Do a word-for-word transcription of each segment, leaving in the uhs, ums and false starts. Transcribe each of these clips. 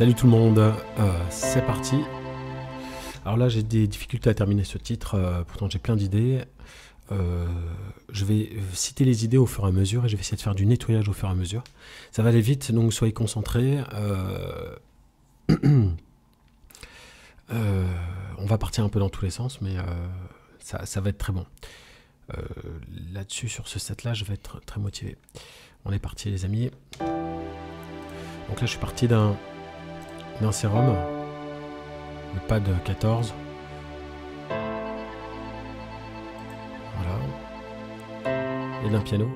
Salut tout le monde, euh, c'est parti. Alors là j'ai des difficultés à terminer ce titre, euh, pourtant j'ai plein d'idées. Euh, je vais citer les idées au fur et à mesure et je vais essayer de faire du nettoyage au fur et à mesure. Ça va aller vite, donc soyez concentrés. Euh... euh, on va partir un peu dans tous les sens, mais euh, ça, ça va être très bon. Euh, Là-dessus, sur ce set-là, je vais être très motivé. On est parti les amis. Donc là je suis parti d'un d'un sérum, le pad quatorze. Voilà. Et d'un piano.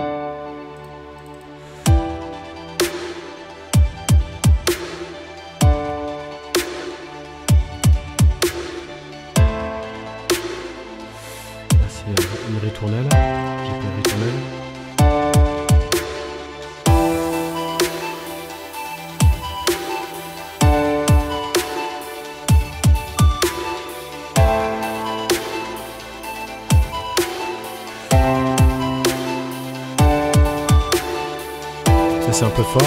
Là c'est une ritournelle, j'appelle ritournelle. C'est un peu fort.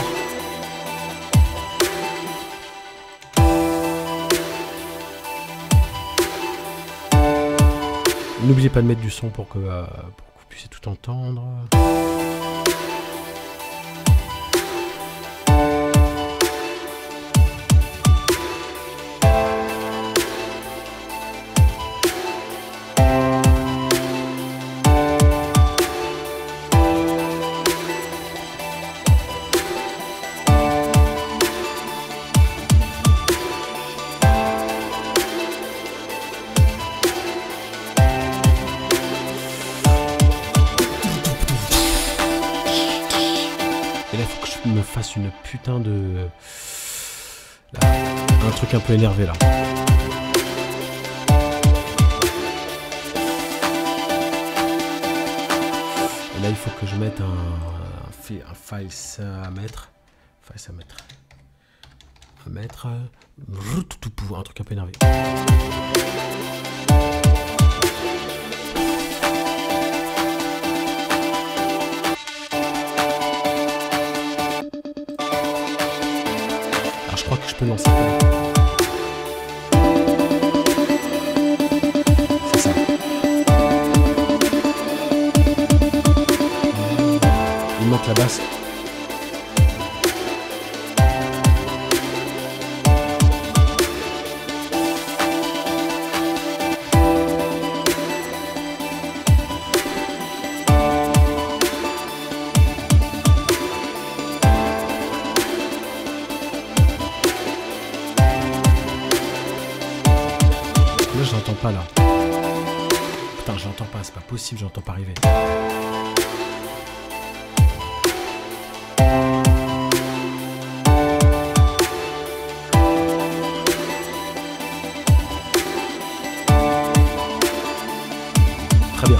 N'oubliez pas de mettre du son pour que, euh, pour que vous puissiez tout entendre. Une putain de... Là, un truc un peu énervé là. Et là il faut que je mette un, un, un files à mettre. Files à mettre. À mettre. Un truc un peu énervé. Je crois que je peux lancer. C'est ça. Il manque la basse. Pas là. Putain, je l'entends pas, c'est pas possible, je l'entends pas arriver. Très bien.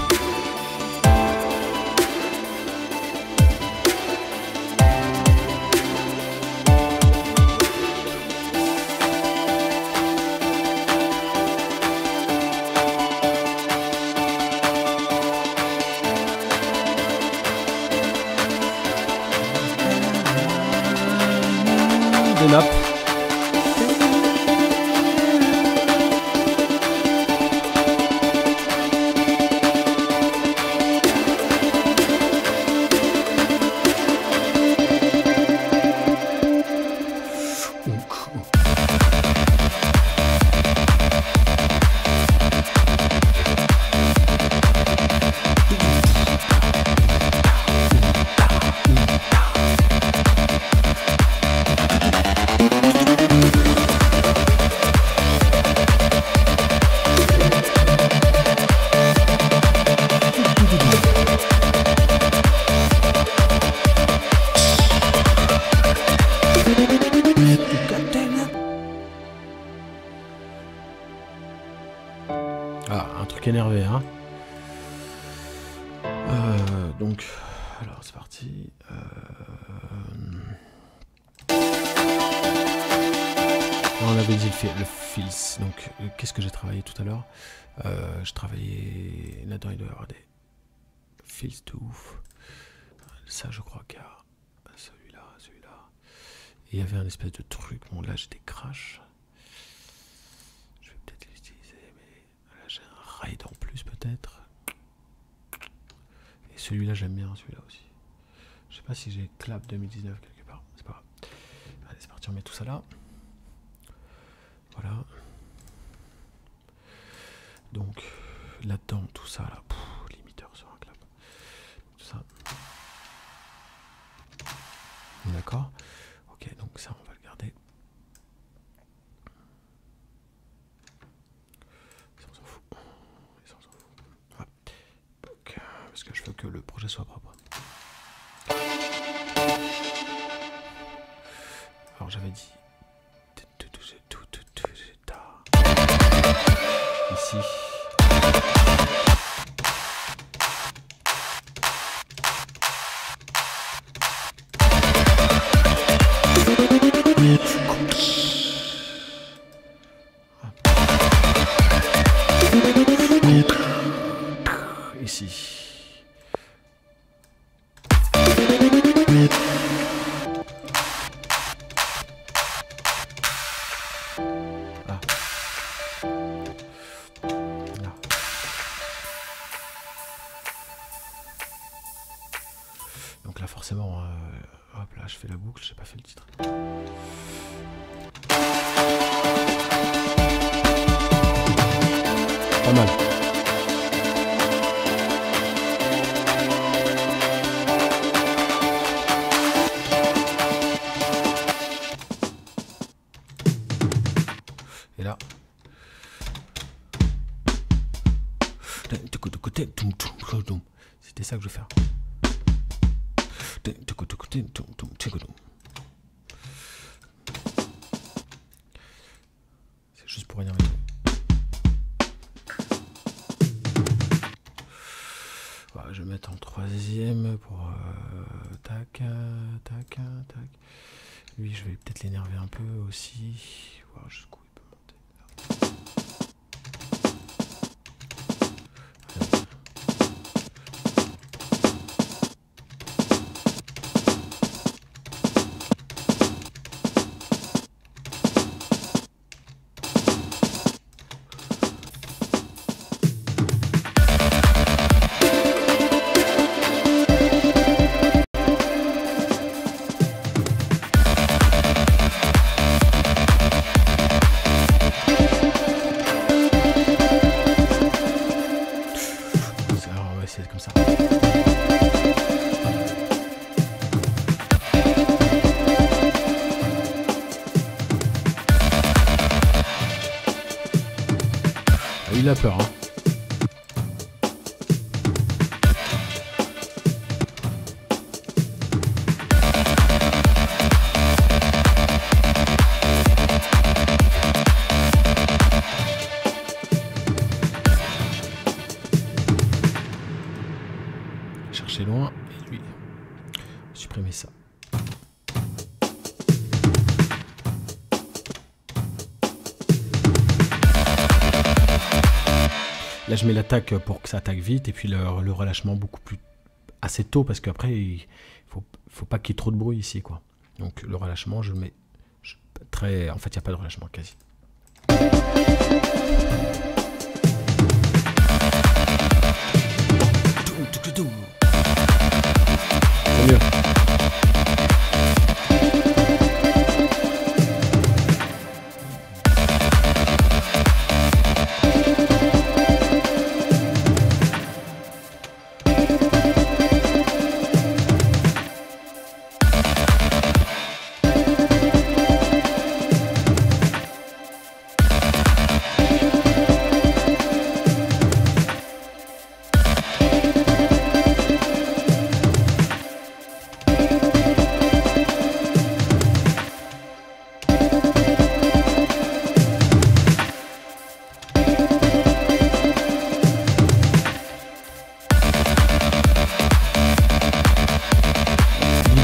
Énervé, hein. Euh, donc, alors c'est parti. Euh... On avait dit le, le fills. Donc, euh, qu'est-ce que j'ai travaillé tout à l'heure? euh, Je travaillais là-dedans, il doit y avoir des fills de ouf. Ça, je crois qu'il y a celui-là, celui-là Il y avait un espèce de truc. Bon, là, j'ai des crashs. Je vais peut-être les utiliser, mais là, j'ai un raid en plus, peut-être. Et celui-là, j'aime bien, celui-là aussi. Je sais pas si j'ai clap deux mille dix-neuf quelque part. C'est pas grave. Allez, c'est parti, on met tout ça là. Voilà. Donc, là-dedans, tout ça, là. Pff, limiteur sur un clap. Tout ça. D'accord ? Ok, donc ça on va le garder. Ça on s'en fout. Ça on s'en fout. Ouais. Donc, parce que je veux que le projet soit propre. Alors j'avais dit. Ici. C'était ça que je veux faire. C'est juste pour rien. Voilà, je vais mettre en troisième pour euh, tac, tac, tac. Lui, je vais peut-être l'énerver un peu aussi. Voilà, jusqu'où il peut monter. Peur, hein. Chercher loin et lui supprimer ça. Là, je mets l'attaque pour que ça attaque vite et puis le, le relâchement beaucoup plus assez tôt parce qu'après, il faut, faut pas qu'il y ait trop de bruit ici, quoi. Donc, le relâchement, je le mets je, très... En fait, il n'y a pas de relâchement, quasi. C'est mieux.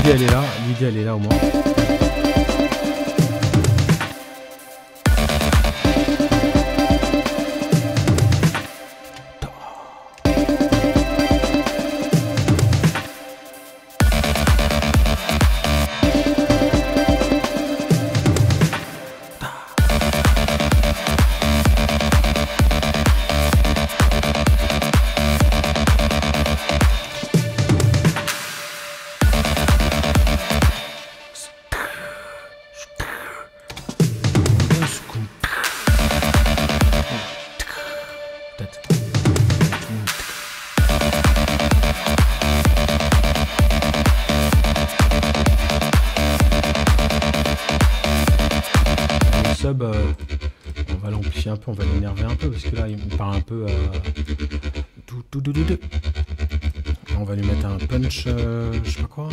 Elle est là, l'idée elle est là au moins. l'amplifier un peu, on va l'énerver un peu, parce que là il me part un peu à... Là, on va lui mettre un punch, euh, je sais pas quoi.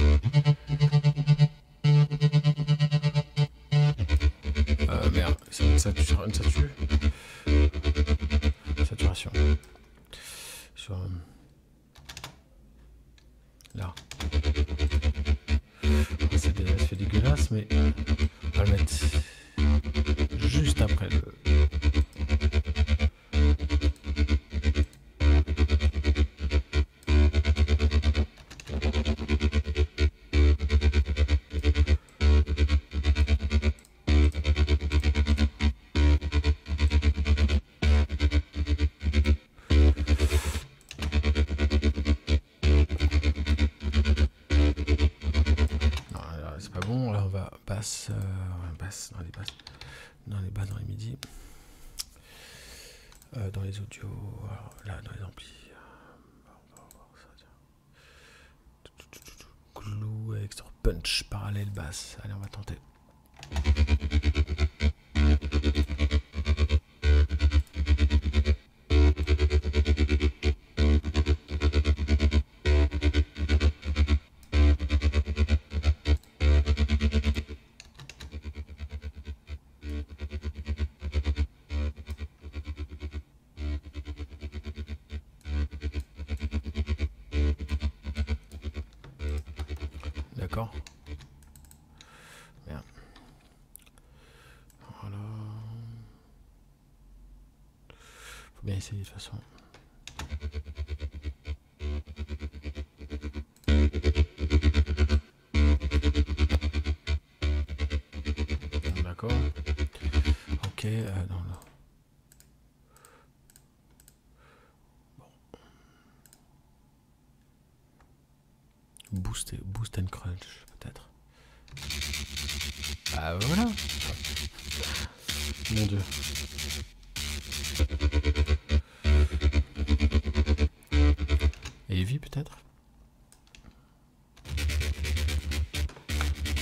Euh, merde, ça, ça, ça, ça tue. Saturation. Sur... Là. Ça fait dégueulasse, mais on va le mettre juste après le... Allez, on va tenter. D'accord. Bien essayer de toute façon. D'accord. Ok, euh, non, non. Bon. Boost, boost and crunch, peut-être. Ah voilà. Mon Dieu. Heavy peut-être.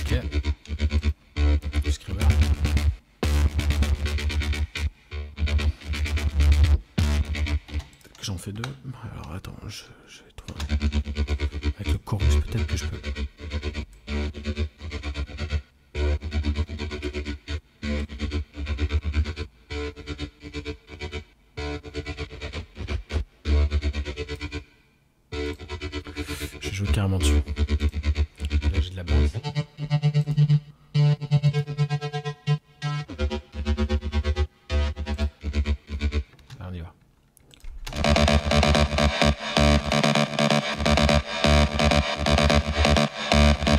Ok. Scribble. J'en fais deux. Alors attends, je, je vais trouver. Avec le chorus peut-être que je peux. Carrément dessus. Là j'ai de la base. Là on y va.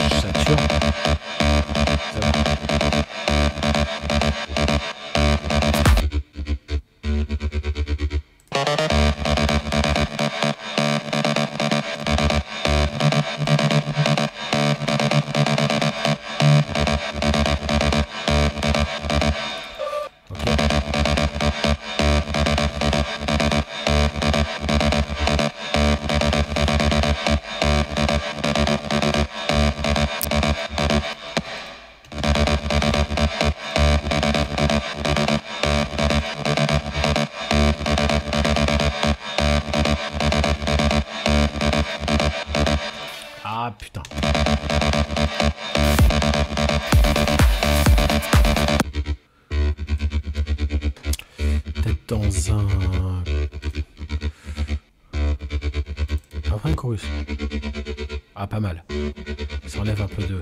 Je sature. Ça va. Ah, pas mal. Ça enlève un peu de...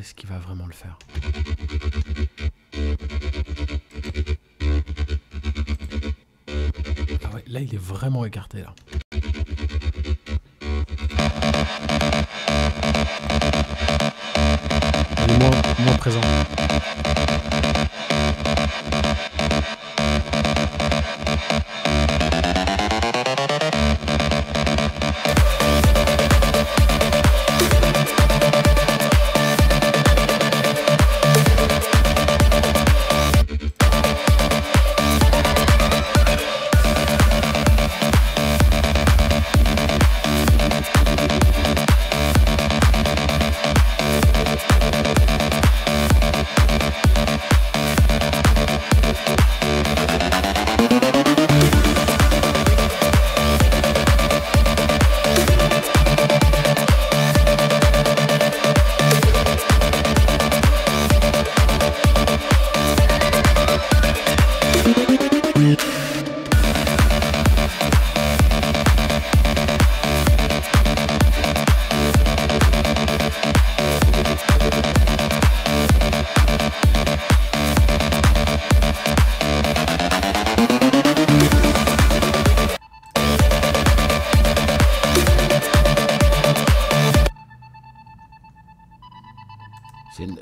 Est-ce qu'il va vraiment le faire? Ah ouais, là là, il est vraiment écarté, là. Il est moins, moins présent.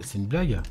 C'est une blague.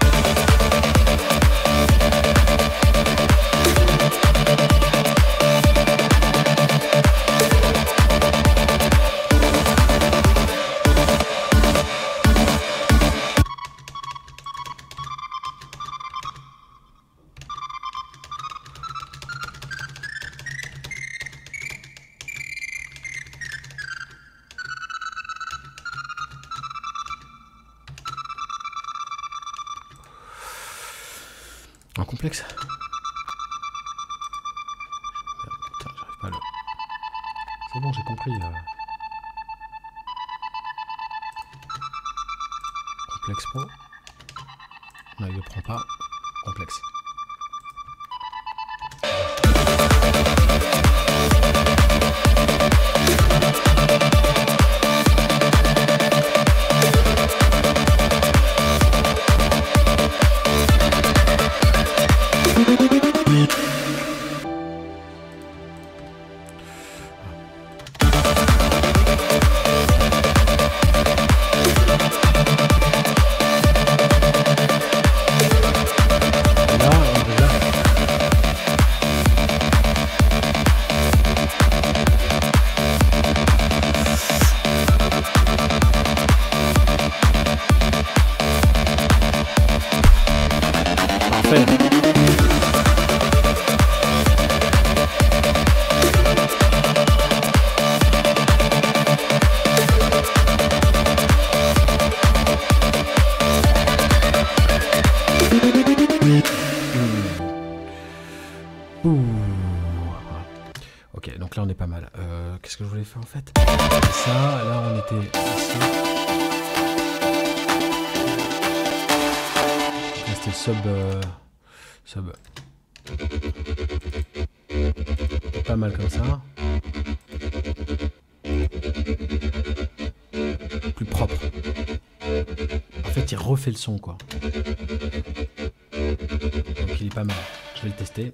En complexe. Putain, j'arrive pas à le... C'est bon, j'ai compris. Euh... Complexe pro. Non, il le prend pas. Complexe. Ouh. Ok, donc là on est pas mal. Euh, Qu'est-ce que je voulais faire en fait? Ça, là on était ici. Là c'était sub... Euh, sub. Pas mal comme ça. Plus propre. En fait il refait le son quoi. Donc il est pas mal. Je vais le tester.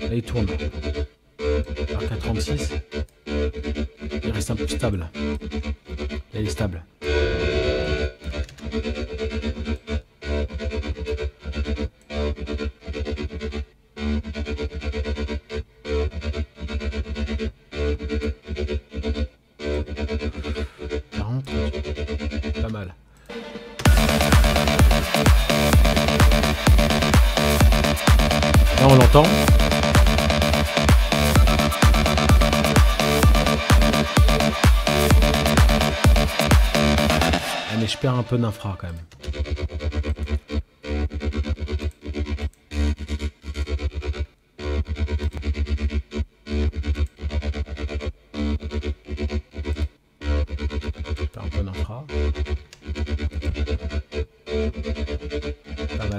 Là il tourne à quatre virgule trente-six, il reste un peu stable, là il est stable. On l'entend. mais je perds un peu d'infra quand même.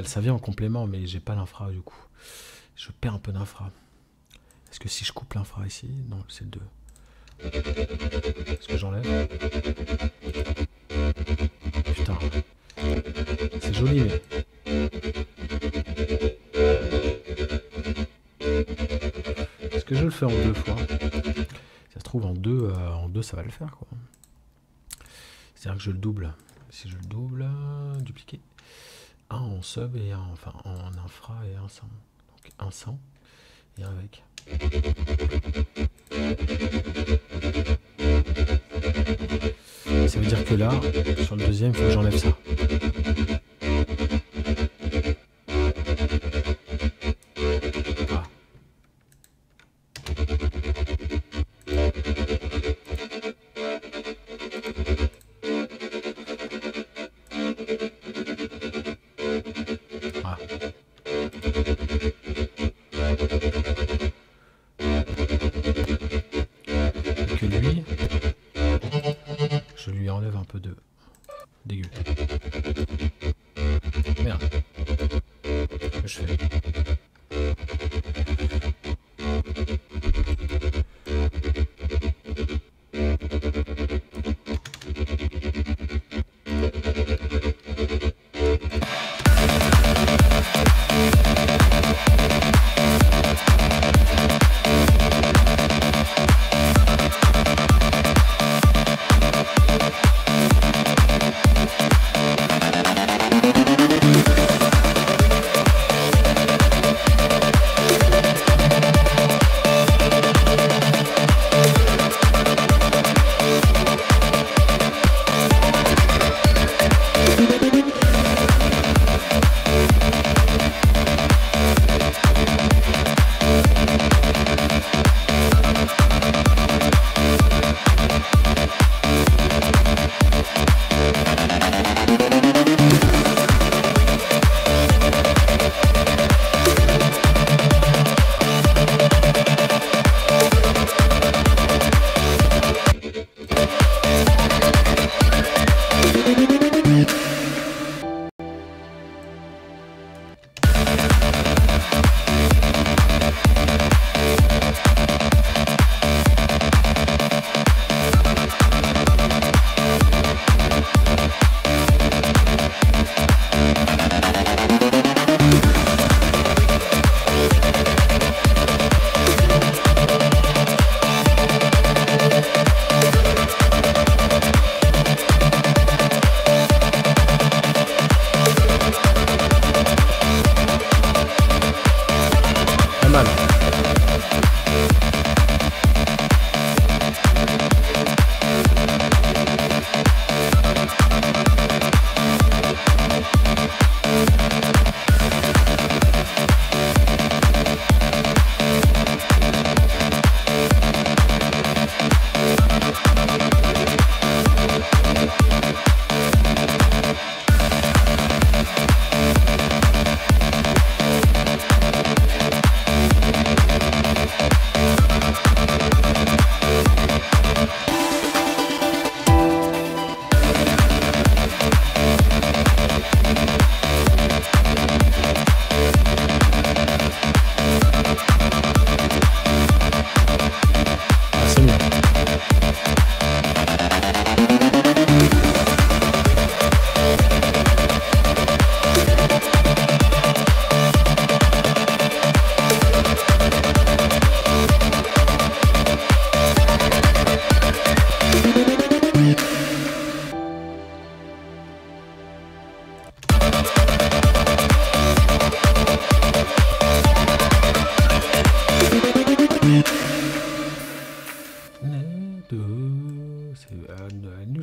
Ça vient en complément, mais j'ai pas l'infra du coup. Je perds un peu d'infra. Est-ce que si je coupe l'infra ici? Non, c'est deux. Est-ce que j'enlève? Putain. C'est joli, mais... Est-ce que je le fais en deux fois? Ça se trouve, en deux, euh, en deux ça va le faire, quoi. C'est-à-dire que je le double. Si je le double, euh, dupliquer. un en sub et un enfin en infra et un sans. Donc un sans et un avec. Ça veut dire que là, sur le deuxième, il faut que j'enlève ça. Ah.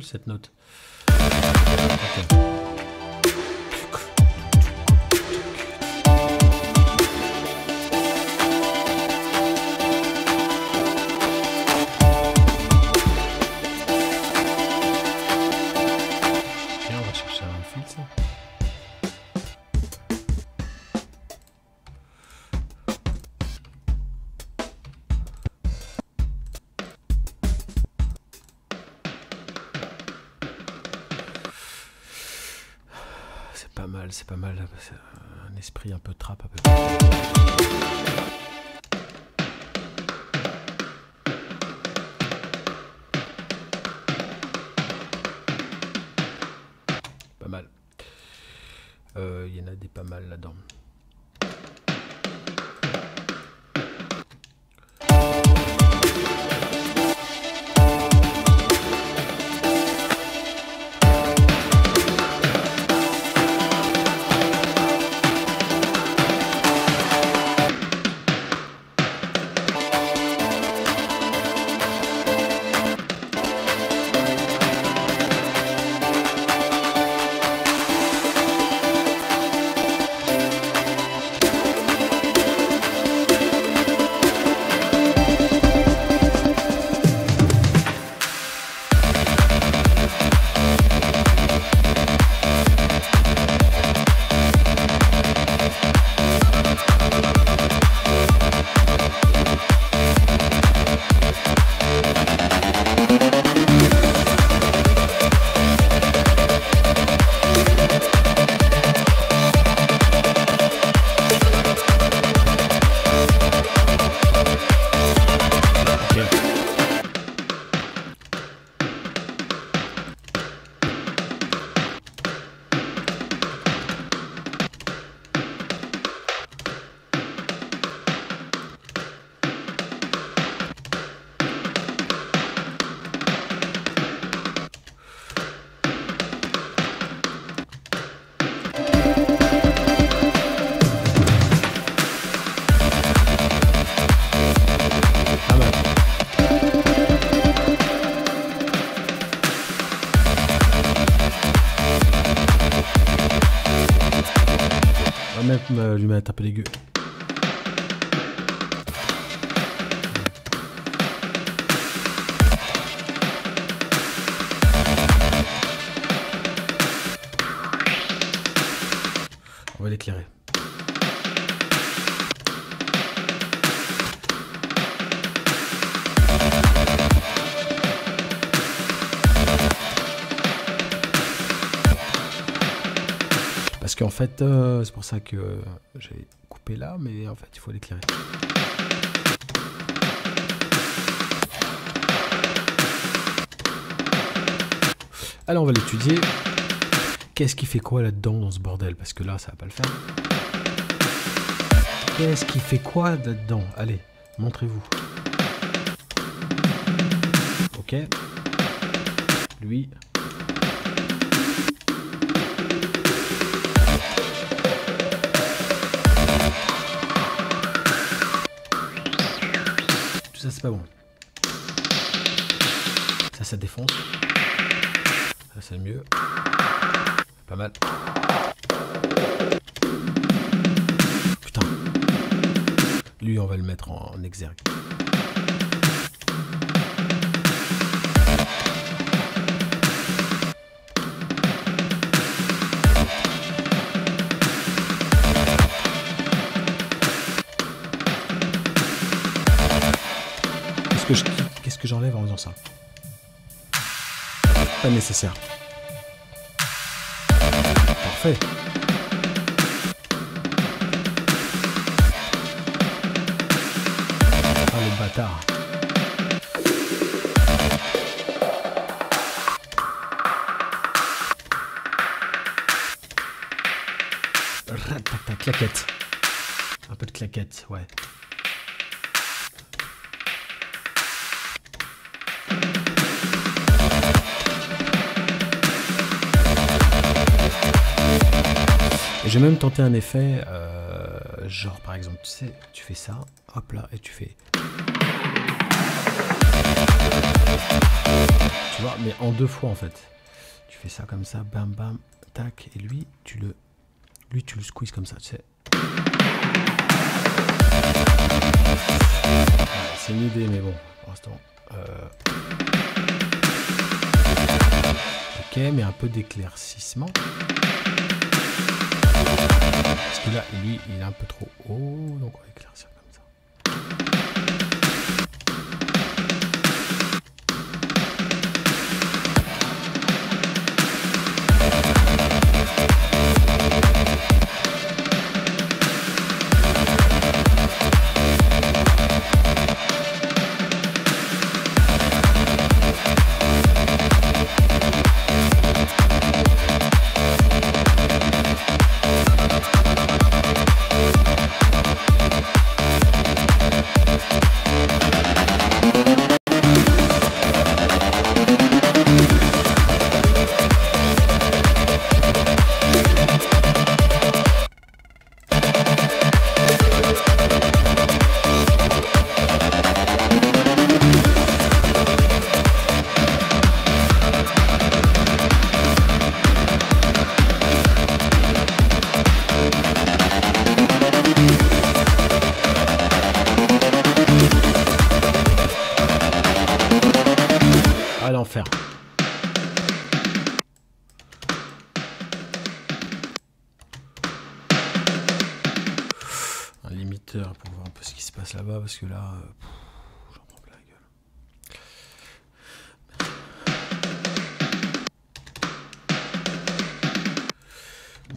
Cette note. Okay. Bien, pas mal, c'est pas mal. Un esprit un peu trap, un peu. Pas mal. Il euh, y en a des pas mal là-dedans. Lui mettre un peu dégueu. On va l'éclairer. Parce qu'en fait, euh, c'est pour ça que euh, j'ai coupé là, mais en fait, il faut l'éclairer. Alors, on va l'étudier. Qu'est-ce qui fait quoi là-dedans dans ce bordel? Parce que là, ça va pas le faire. Qu'est-ce qui fait quoi là-dedans? Allez, montrez-vous. Ok. Lui. Ça c'est pas bon. Ça ça défonce. Ça c'est mieux. Pas mal. Putain. Lui on va le mettre en, en exergue. Qu'est-ce que j'enlève en faisant ça? Pas nécessaire. Parfait. Ah le bâtard. Ratata, claquette. Un peu de claquette, ouais. J'ai même tenté un effet, euh, genre par exemple, tu sais, tu fais ça, hop là, et tu fais. Tu vois, mais en deux fois en fait. Tu fais ça comme ça, bam bam, tac, et lui, tu le, lui, tu le squeezes comme ça, tu sais. C'est une idée, mais bon, pour l'instant. Euh... Ok, mais un peu d'éclaircissement. Parce que là, lui, il est un peu trop haut, donc on va éclaircir comme ça. Ah, l'enfer. Un limiteur pour voir un peu ce qui se passe là-bas, parce que là... Euh,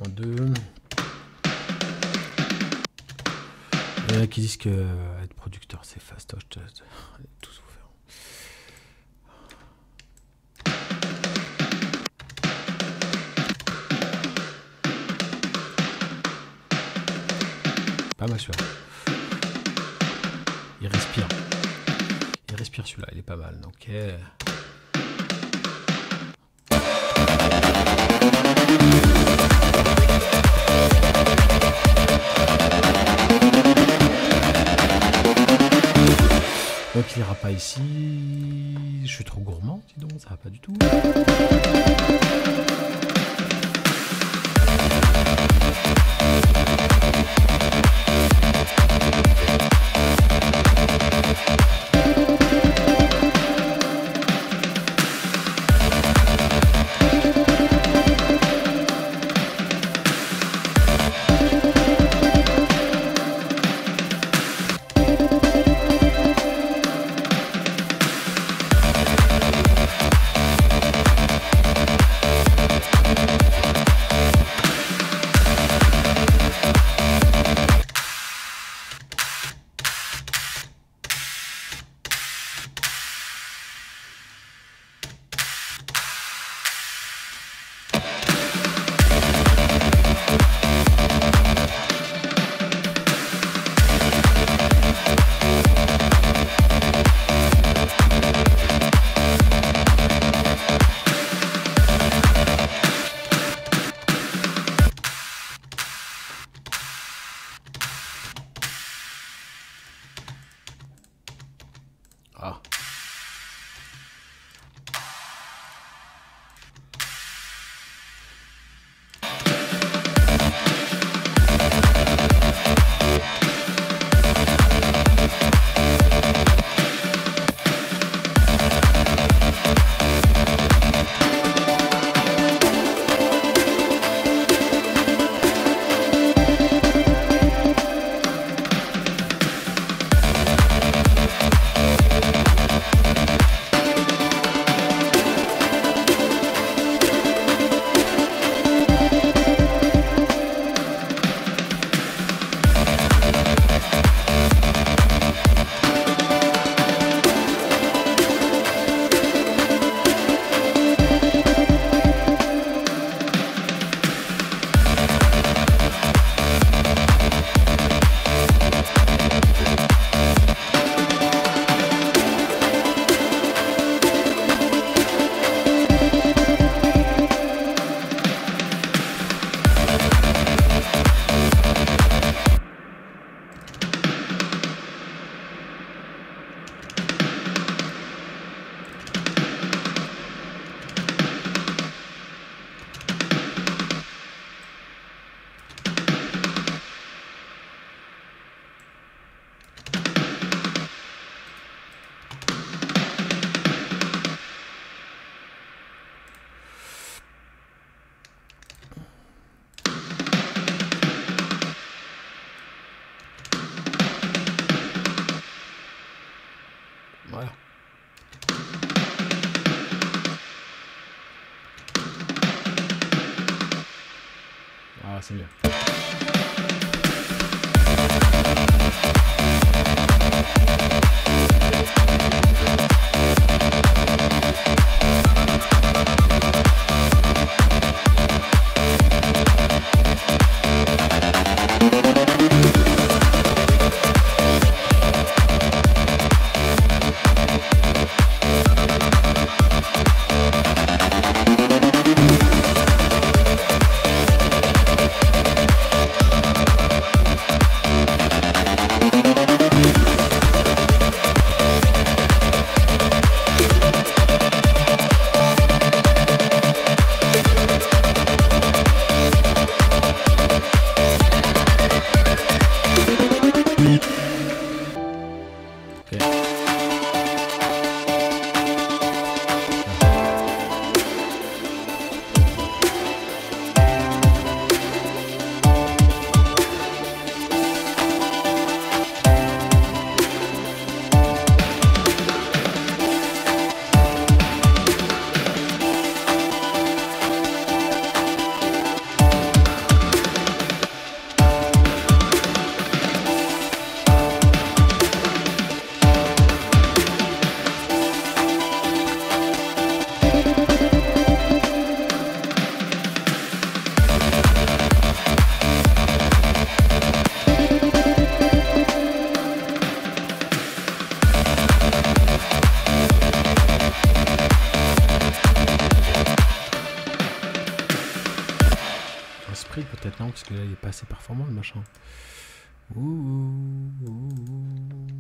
deux. Il y en a qui disent que euh, être producteur c'est fastoche, je te, tout souffert. Pas mal celui-là. Il respire. Il respire celui-là, il est pas mal. Donc euh Donc il n'ira pas ici, je suis trop gourmand, dis donc, ça va pas du tout. C'est mieux. différent, parce que là il est pas assez performant le machin. Ouh, ouh, ouh, ouh.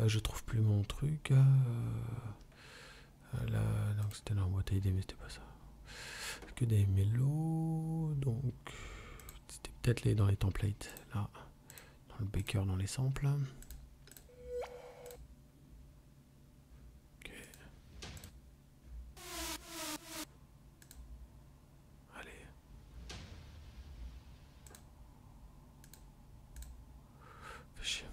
Euh, je trouve plus mon truc. Euh, là, donc c'était la boîte à idées, mais c'était pas ça. Que des mélos. Donc c'était peut-être les dans les templates. Là, dans le baker, dans les samples. Ok. Allez. Fais chier.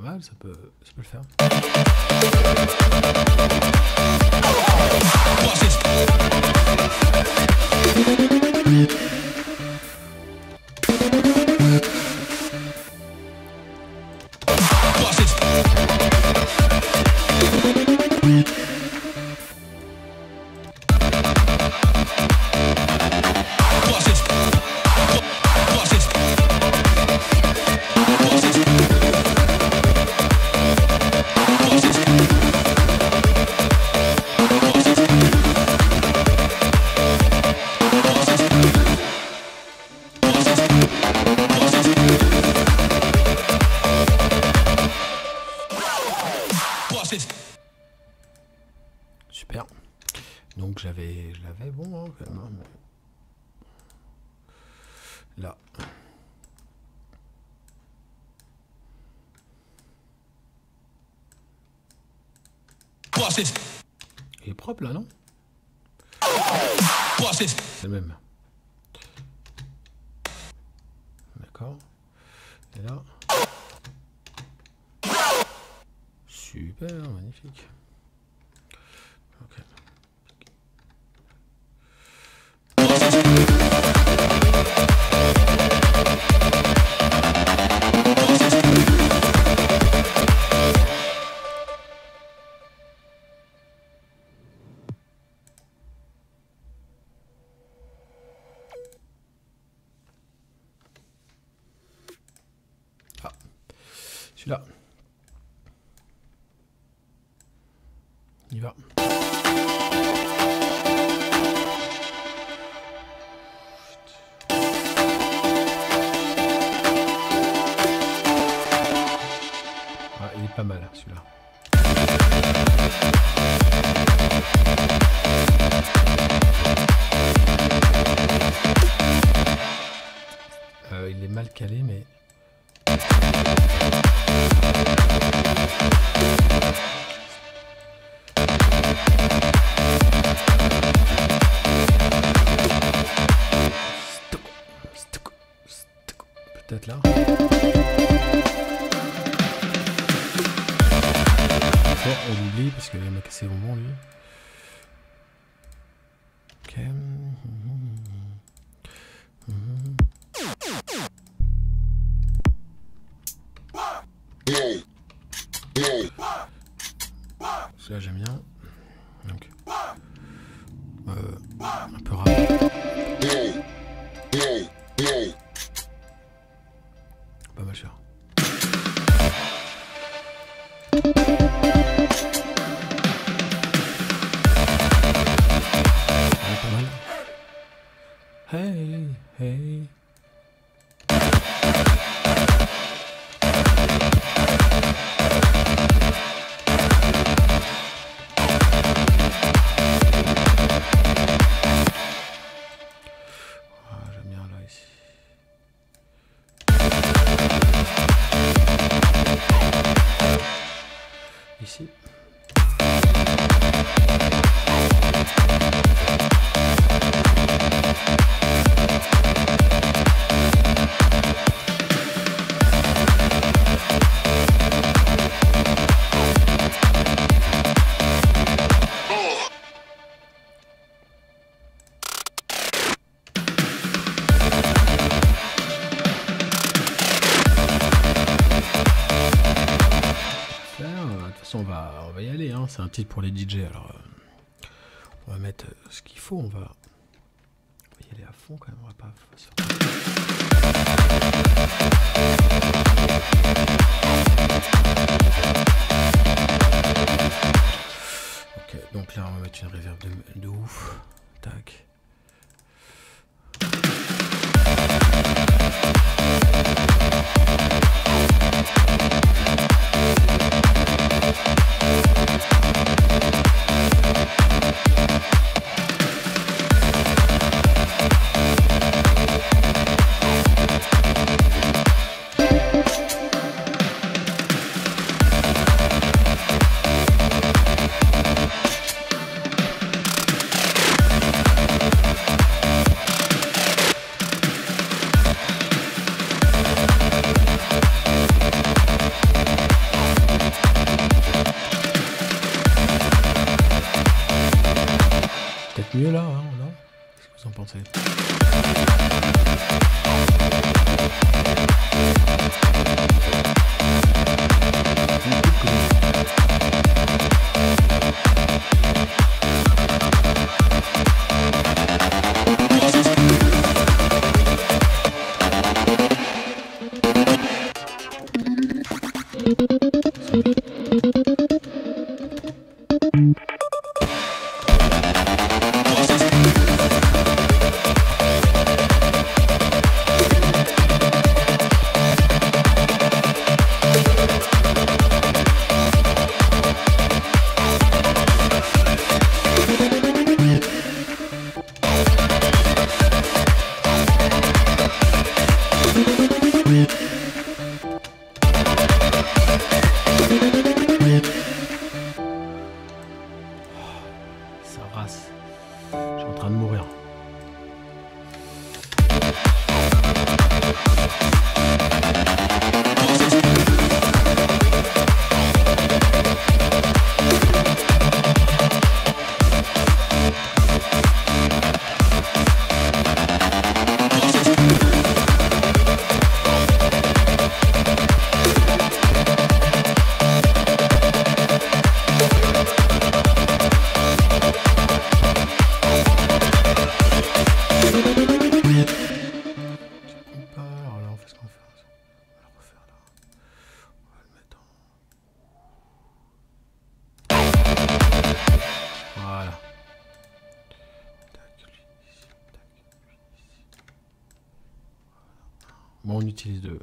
pas mal, ça peut, ça peut le faire. Super. Donc j'avais, je l'avais bon hein, quand même. Là. Il est propre là, non? C'est le même. D'accord. Et là. Super, magnifique. Okay. Ah, celui-là. On y va. Pas mal celui-là. Euh, il est mal calé, mais... Peut-être là. On l'oublie parce qu'il m'a cassé vraiment lui. Ok. Mmh. Mmh. Celui-là j'aime bien. Donc. Euh, un peu rapide. Pas mal cher. Hey, hey. On va, on va y aller, hein. C'est un titre pour les D J, alors euh, on va mettre ce qu'il faut, on va, on va y aller à fond quand même, on va pas... Ok, donc là on va mettre une reverb de, de ouf, tac. mieux là, hein, non? Qu'est-ce que vous en pensez? Bon, on utilise deux.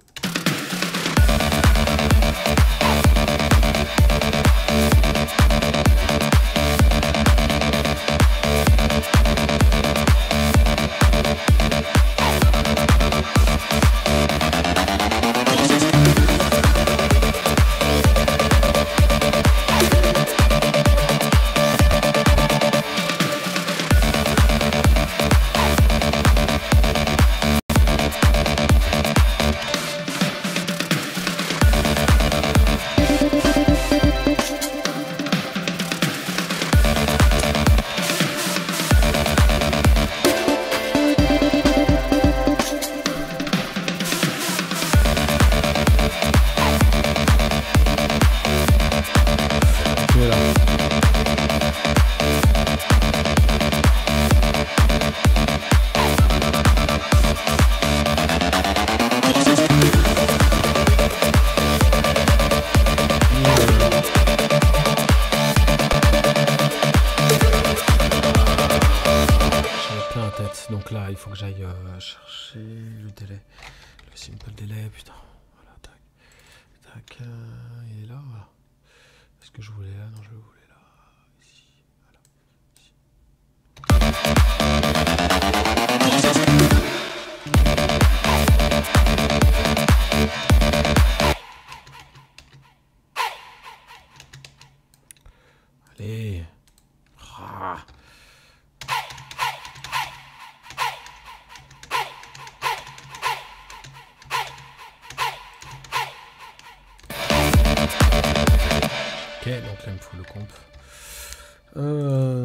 Donc là, il faut que j'aille euh, chercher le délai, le simple délai, putain. Voilà, tac, tac, euh, il est là, voilà. Est-ce que je voulais là? Non, je le voulais là, ici, voilà, ici. Allez. Ah. Ok, donc là il me faut le comp. Euh...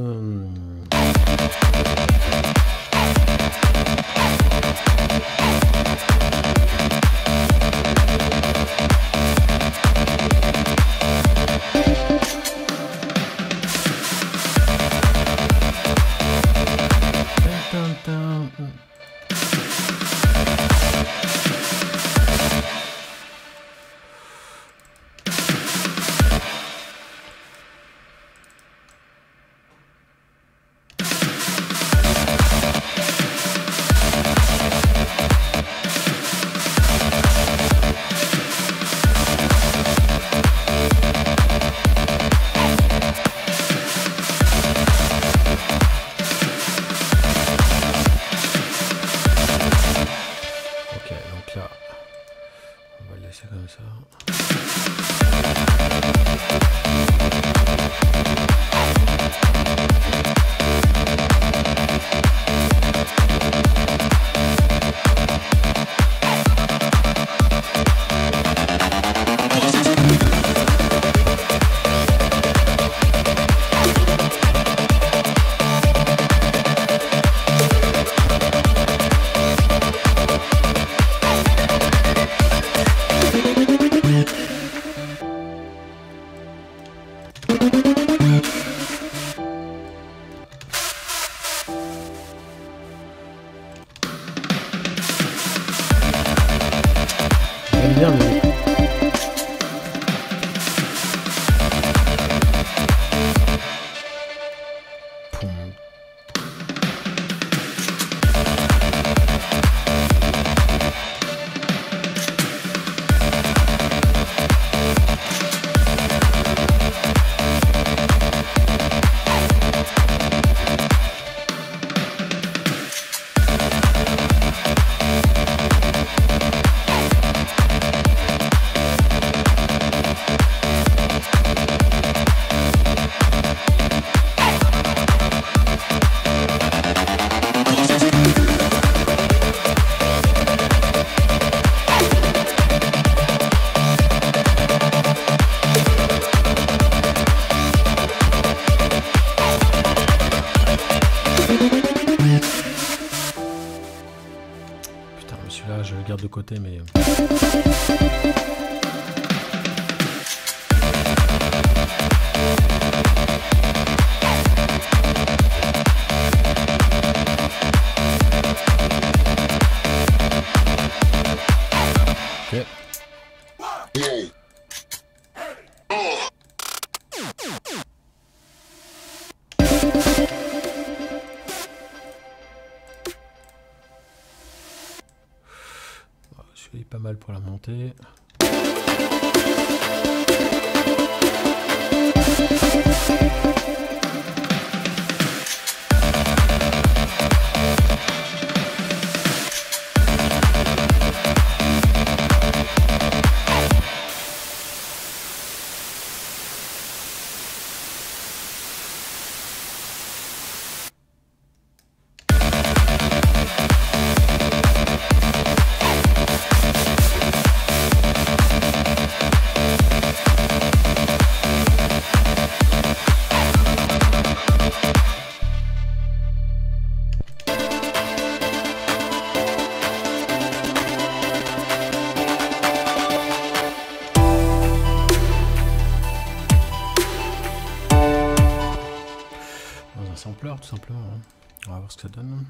Bien, mais... Celui-là, je le garde de côté, mais... Ok. Je suis pas mal pour la montée. Sampleur tout simplement, hein. On va voir ce que ça donne,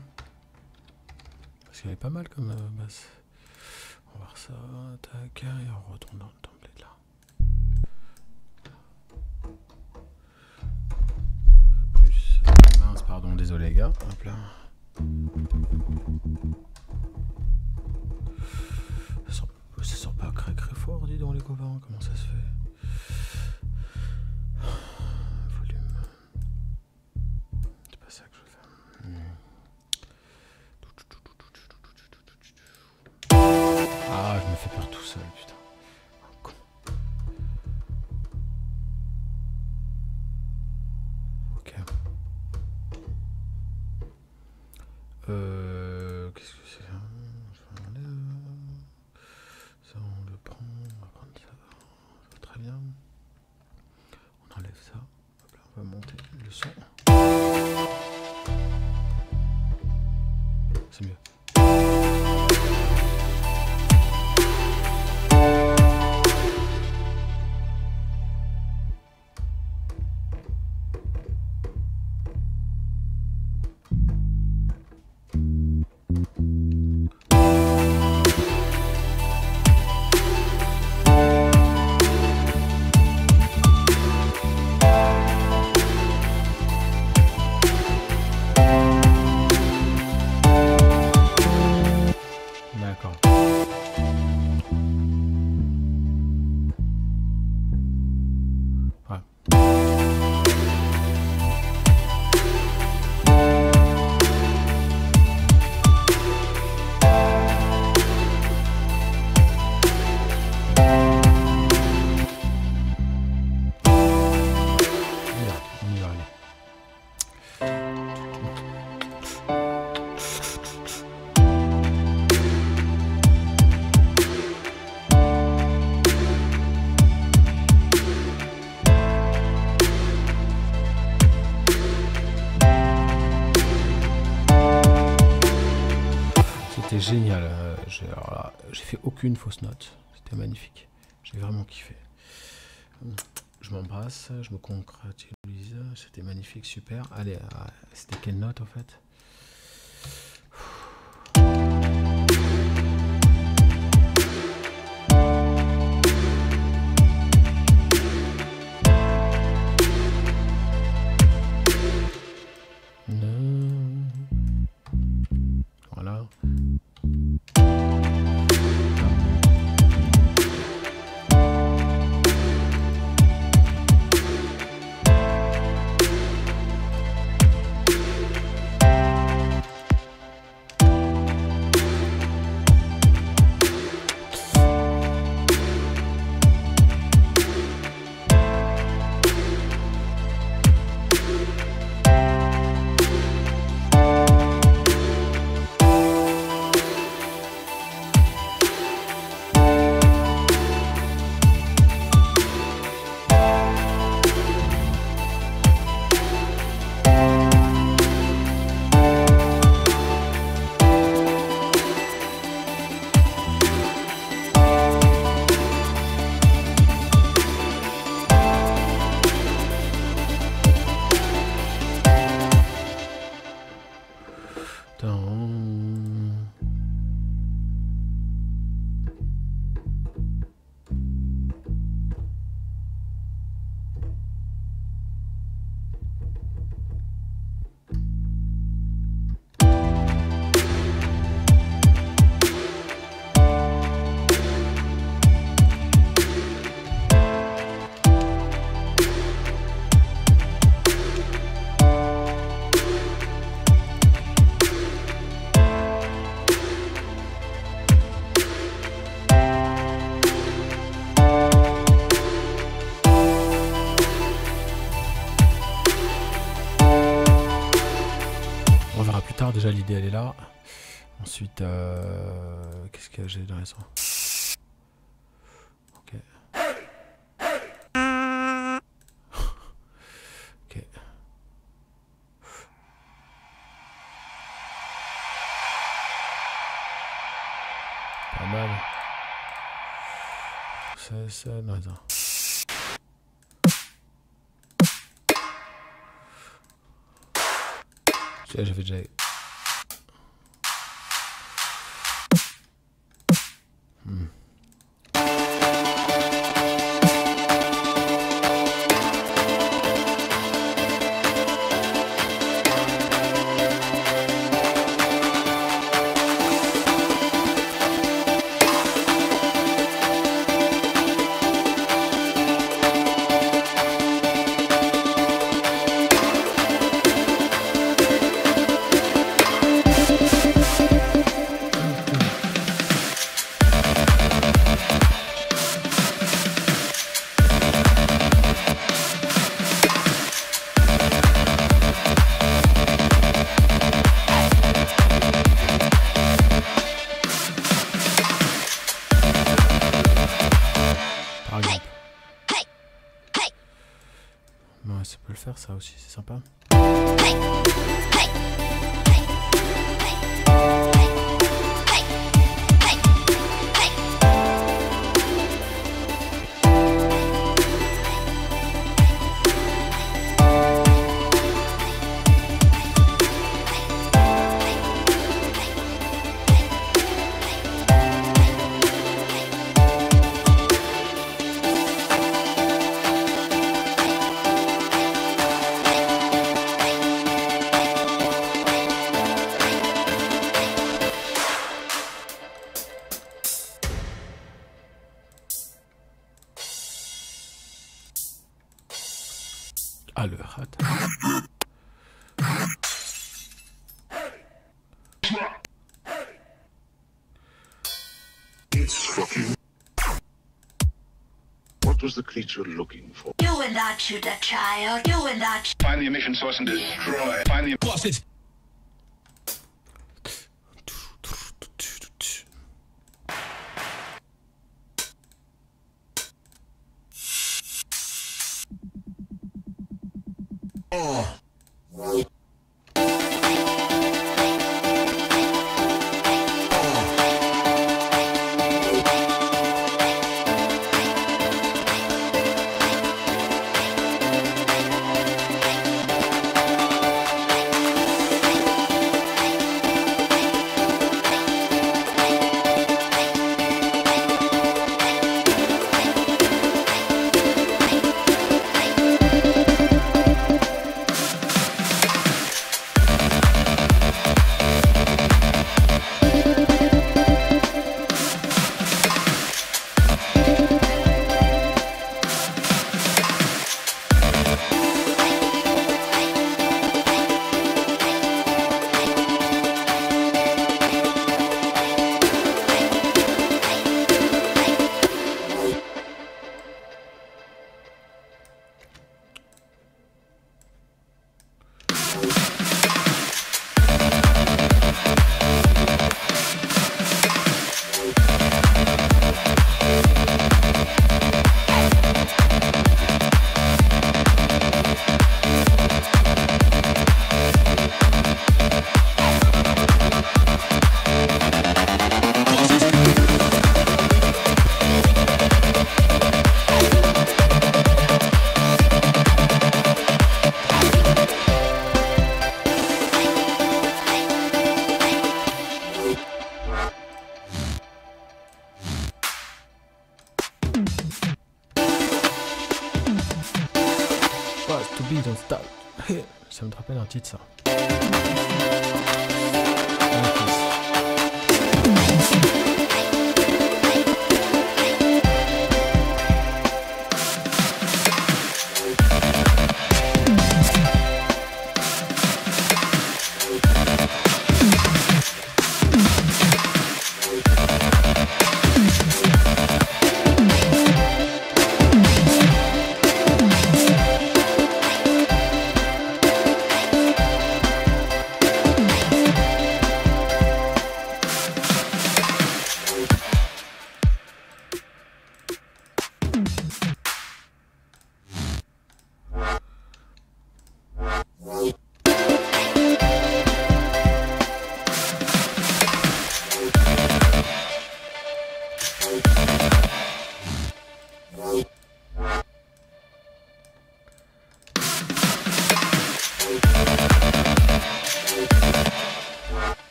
parce qu'elle est pas mal comme euh, basse. On va voir ça, tac, et on retourne dans le template là. Plus, mince, pardon, désolé les gars, hop là. Ça sort, ça sort pas cré cré fort, dis donc les copains, comment ça se fait? Fait peur tout seul, putain. Un con. Ok. Euh, Qu'est-ce que c'est là? Je vais enlever. Ça, on le prend. On va prendre ça. Ça va très bien. On enlève ça. Hop là, on va monter le son. C'est mieux. Génial, j'ai fait aucune fausse note, c'était magnifique, j'ai vraiment kiffé. Je je m'embrasse, je me congratulise, c'était magnifique, super. Allez, c'était quelle note en fait? Déjà l'idée elle est là. Ensuite, euh, qu'est-ce que j'ai dans ça? Ok. Ok. Pas mal. C'est ça, non, non. J'avais déjà. Ça aussi, c'est sympa. Ah, le rat. It's fucking. What was the creature looking for? You will not shoot a child. You will not. Find the emission source and destroy. Find the. What's it? Oh. Oh. Ça me rappelle un titre, ça.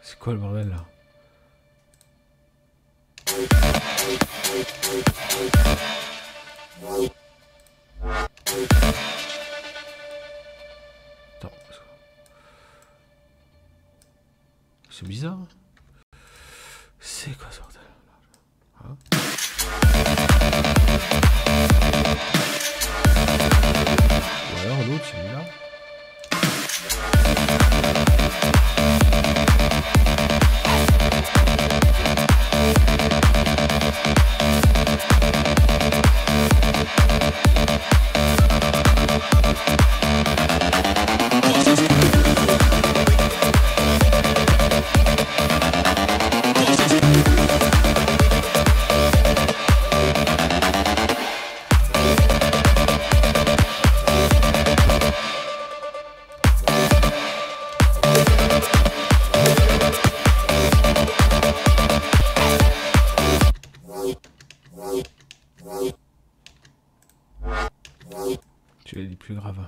C'est quoi le bordel là? Attends. C'est bizarre. C'est quoi ce bordel hein? Ou alors l'autre, celui-là? Tu l'as dit plus grave.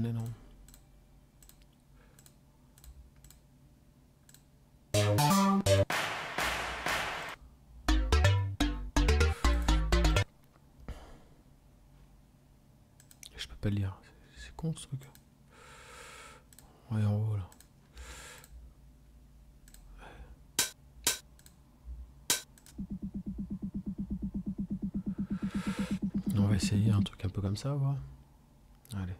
Non. j'arrive pas à le lire. C'est con ce truc. On va aller en haut là. On va essayer un truc un peu comme ça, voir. Allez.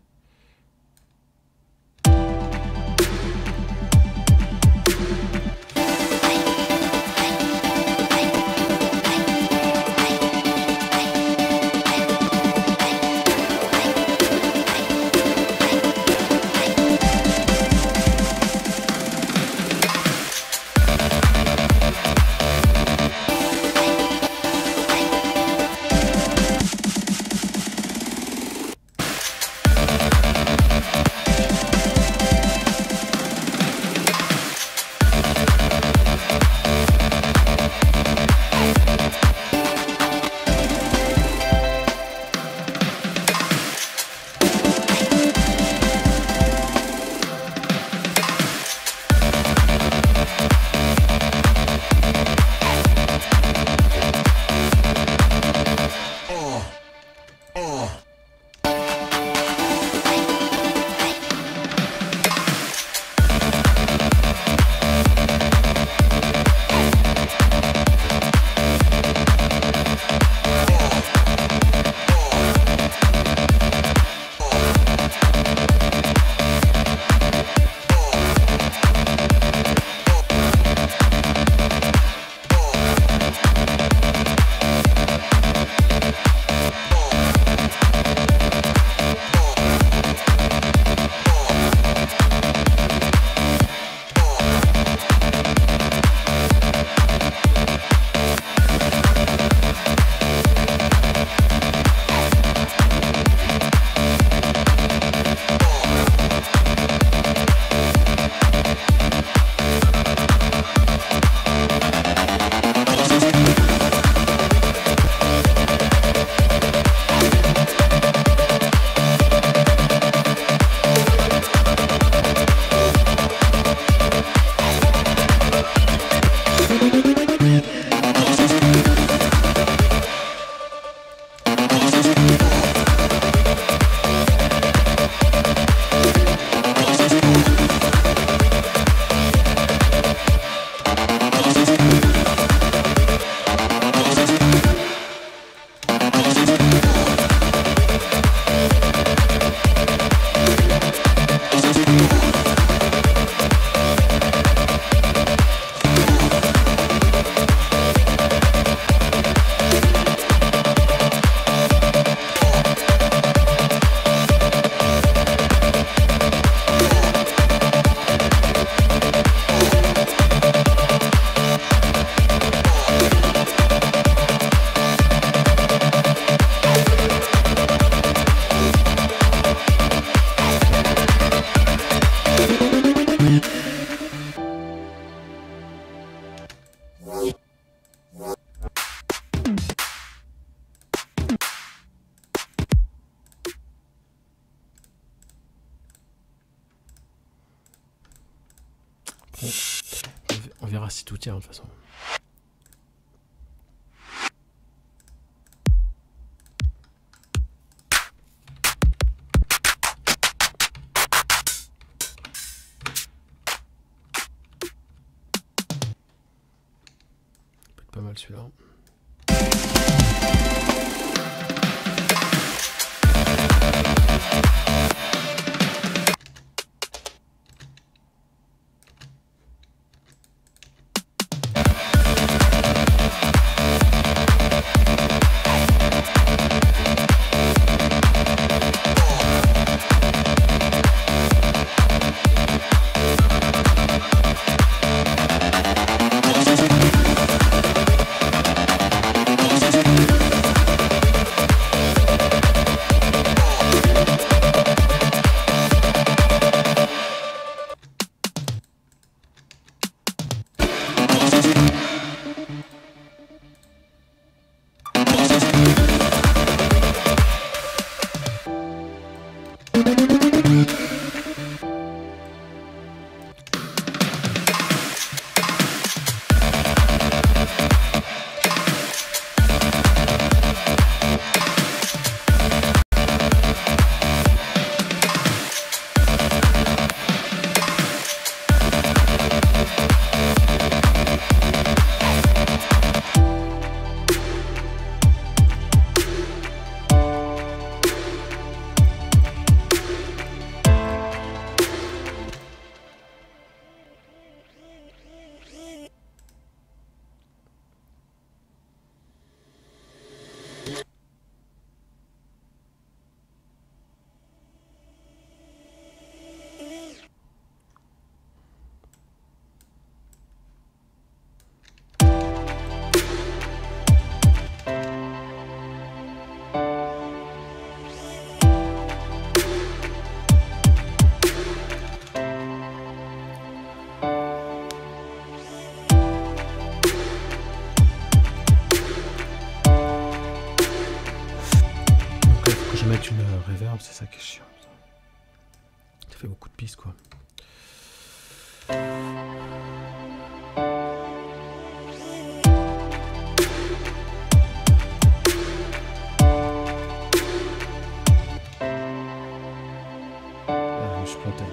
On verra si tout tient de toute façon. Ça peut être pas mal celui-là. mettre une euh, reverb, c'est ça qui est chiant. Ça fait beaucoup de pistes quoi. Ah, je plantais.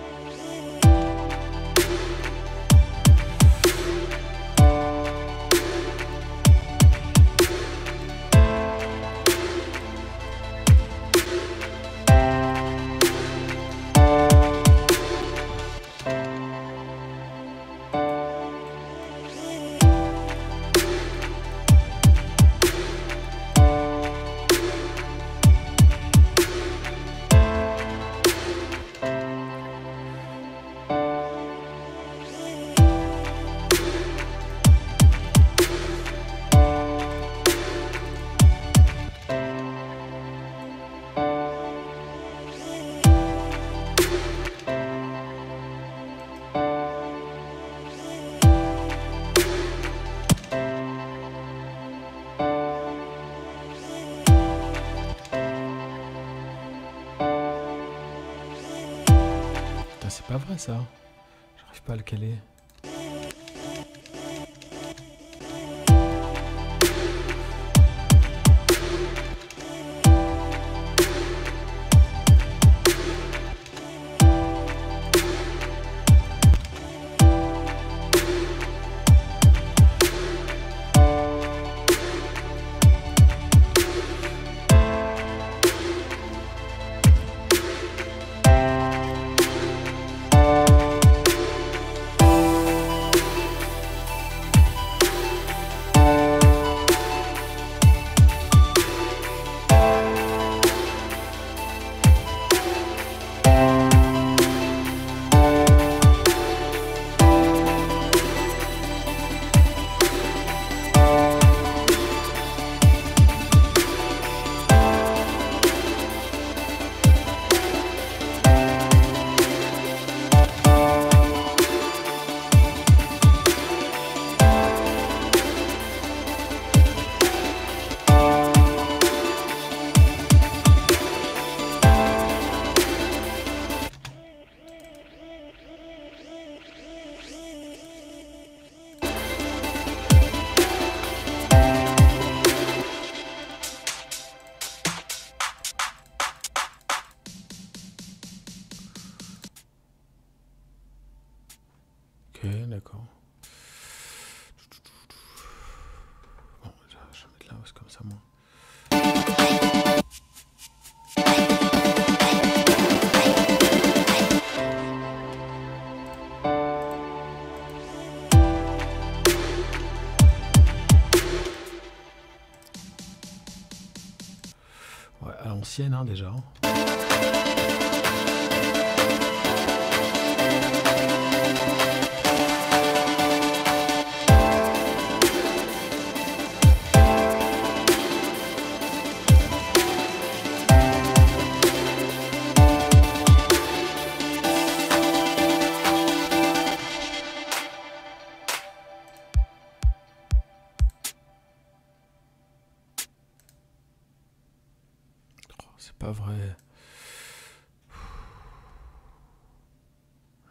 C'est pas vrai ça, j'arrive pas à le caler. D'accord. Bon, je vais mettre la hausse comme ça, moi. Ouais, à l'ancienne, hein, déjà. C'est pas vrai.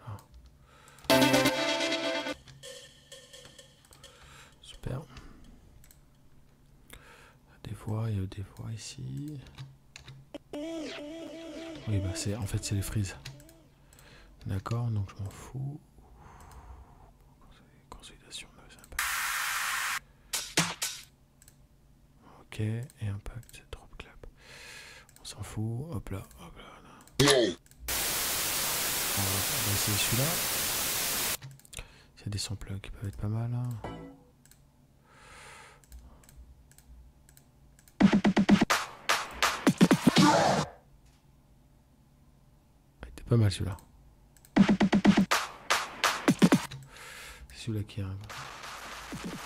Non. Super. Des voix, il y a des voix ici. Oui, bah c'est en fait c'est les frises. D'accord, donc je m'en fous. Consolidation, c'est impact. Ok, et impact. On s'en fout, hop là, hop là, là. On va essayer celui-là. C'est des samples qui peuvent être pas mal. Hein. Il était pas mal celui-là. C'est celui-là qui arrive.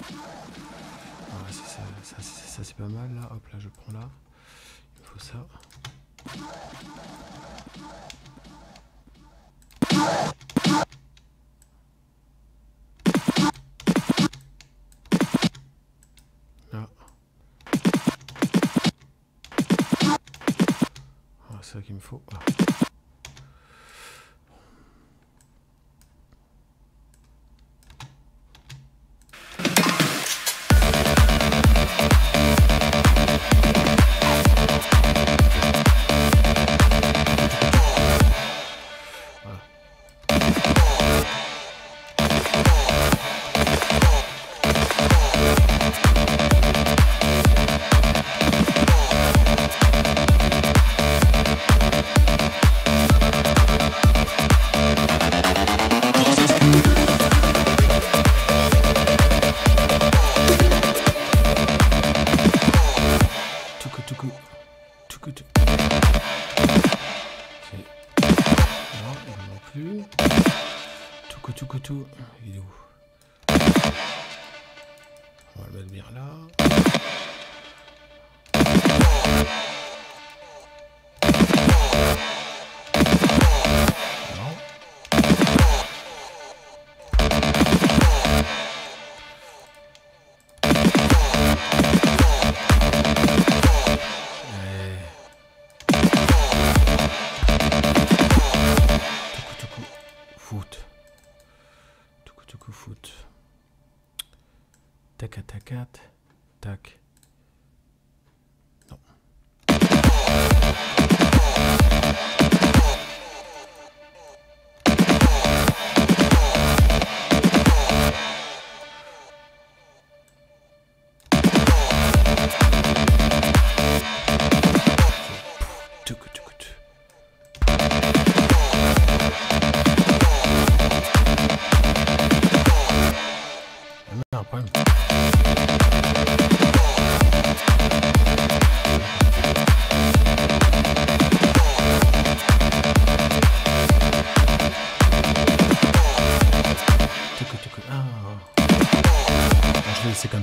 Voilà, ça, ça, ça, ça c'est pas mal là. Hop là, je prends là. Il faut ça. Ah. c'est ça qu'il me faut. Ah.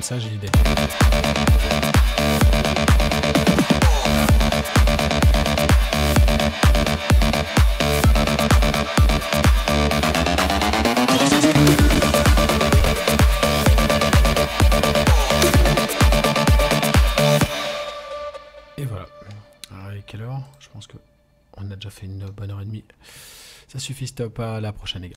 Ça, j'ai l'idée. Et voilà. Alors, il est quelle heure? Je pense que on a déjà fait une bonne heure et demie. Ça suffit, stop, à la prochaine, les gars.